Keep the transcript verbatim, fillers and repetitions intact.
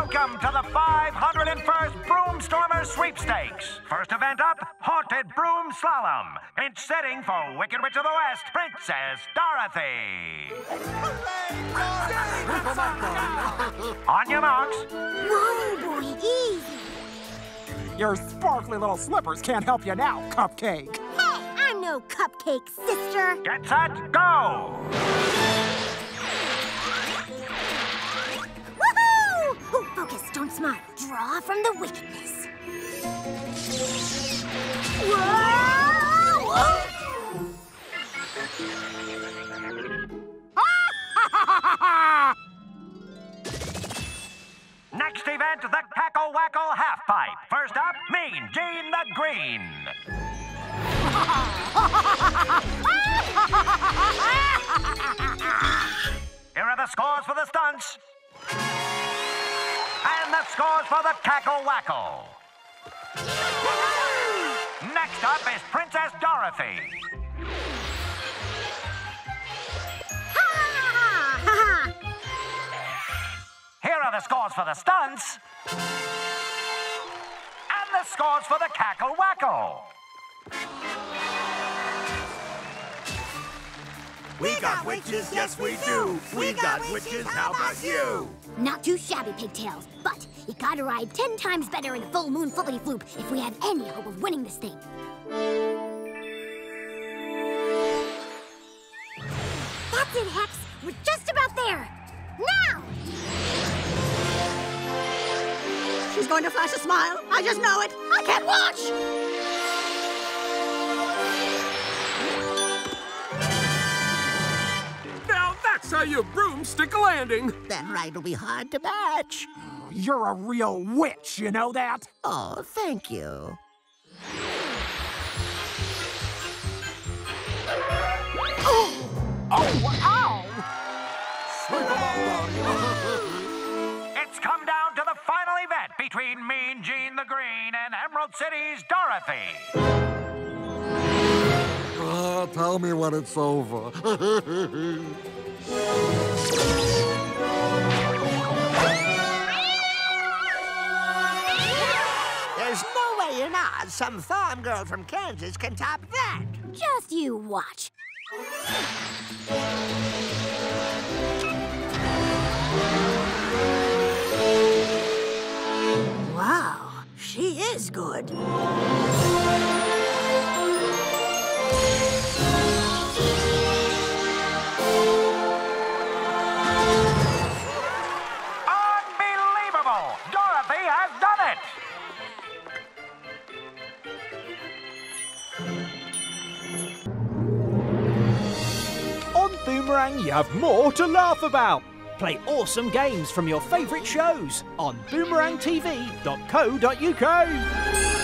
Welcome to the five hundred and first Broomstormer Sweepstakes. First event up, Haunted Broom Slalom. Pinch setting for Wicked Witch of the West, Princess Dorothy. Hooray, Dorothy! On your marks. Whoa, boy, easy. Your sparkly little slippers can't help you now, Cupcake. Hey, I'm no cupcake, sister. Get set, go! Focus, don't smile. Draw from the wickedness. Whoa! Next event, the Cackle-Wackle Half-Pipe. First up, Mean Gene the Green. Here are the scores for the stunts. And the scores for the Cackle-Wackle. Next up is Princess Dorothy. Here are the scores for the stunts. And the scores for the Cackle-Wackle. We got witches, yes we do. We got witches, how about you? Not too shabby, pigtails, but you gotta ride ten times better in a full moon flippity-floop if we have any hope of winning this thing. That's it, Hex. We're just about there. Now! She's going to flash a smile. I just know it. I can't watch! That's how you broomstick a landing. That ride will be hard to match. You're a real witch, you know that? Oh, thank you. Oh! Oh! Ow! It's come down to the final event between Mean Gene the Green and Emerald City's Dorothy. Oh, tell me when it's over. There's no way in Oz some farm girl from Kansas can top that. Just you watch. Wow, she is good. Boomerang, you have more to laugh about. Play awesome games from your favourite shows on boomerang t v dot co dot u k.